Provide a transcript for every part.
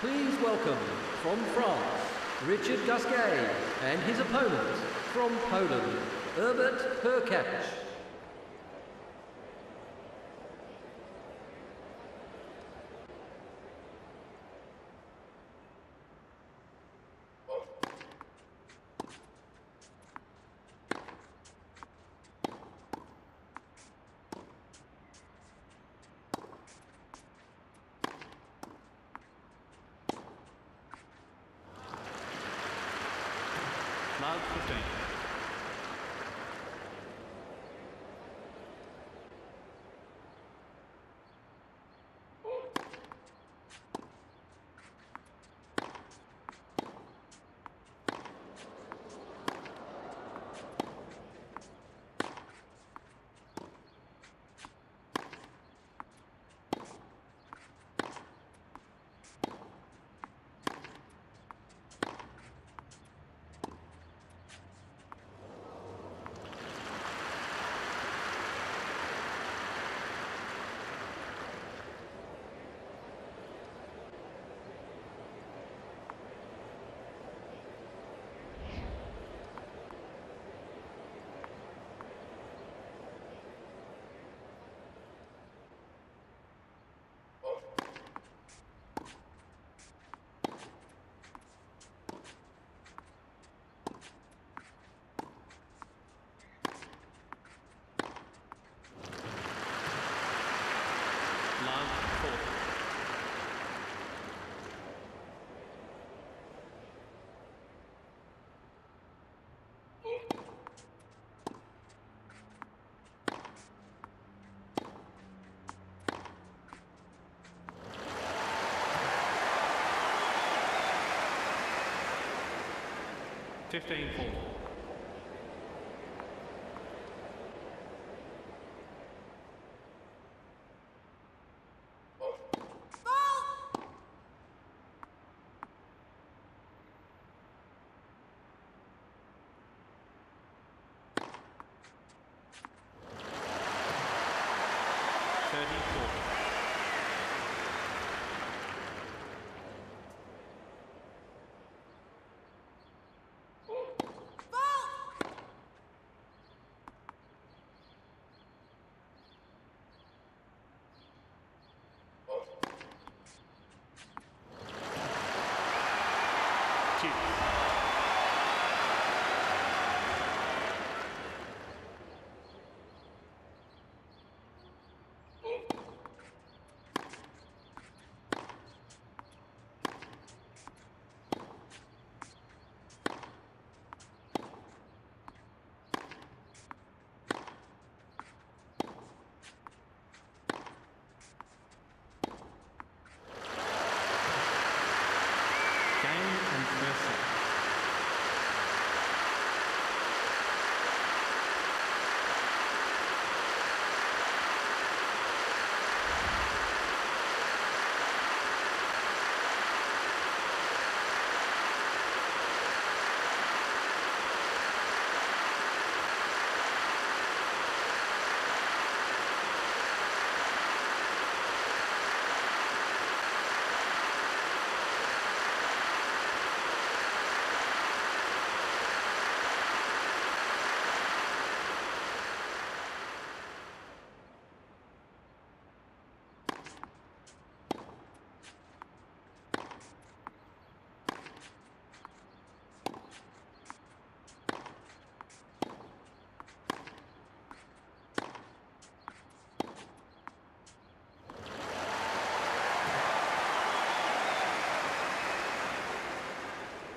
Please welcome, from France, Richard Gasquet and his opponent, from Poland, Hubert Hurkacz. Round 15.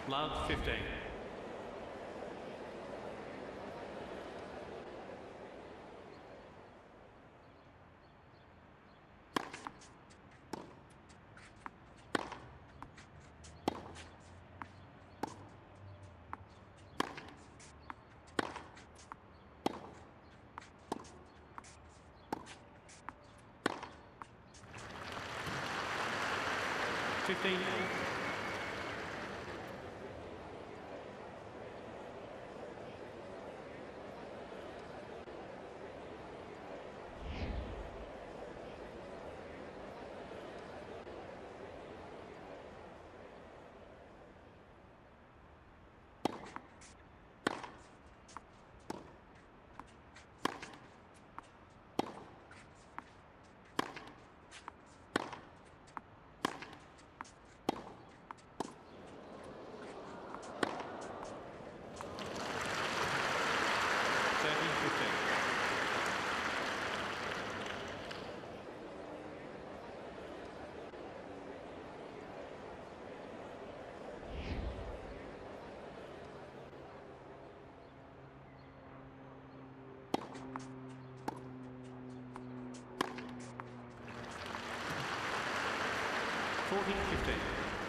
Round 15. Round 15. 14:15.